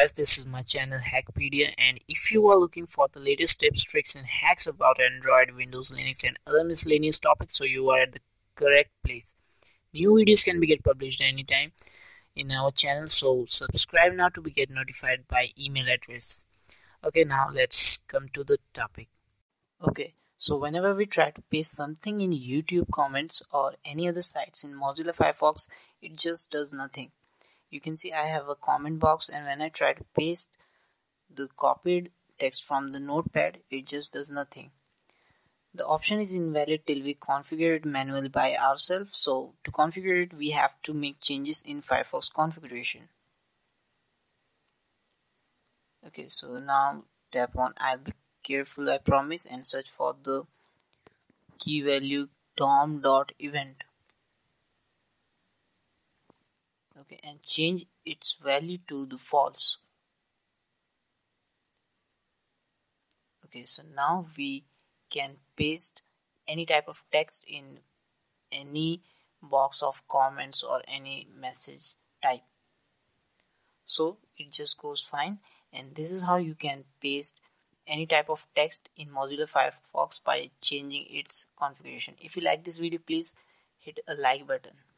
guys, this is my channel Hackpedia, and if you are looking for the latest tips, tricks and hacks about Android, Windows, Linux and other miscellaneous topics, so you are at the correct place. New videos can be get published anytime in our channel, so subscribe now to be get notified by email address. Okay, now let's come to the topic. Okay, so whenever we try to paste something in YouTube comments or any other sites in Mozilla Firefox, it just does nothing. You can see I have a comment box, and when I try to paste the copied text from the notepad, it just does nothing. The option is invalid till we configure it manually by ourselves. So to configure it, we have to make changes in Firefox configuration. Okay, so now tap on I'll be careful I promise and search for the key value DOM.event. Okay, and change its value to the false. Okay, so now we can paste any type of text in any box of comments or any message type. So it just goes fine, and this is how you can paste any type of text in Mozilla Firefox by changing its configuration. If you like this video, please hit a like button.